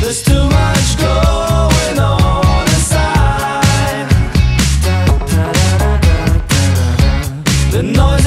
There's too much going on inside. The noise.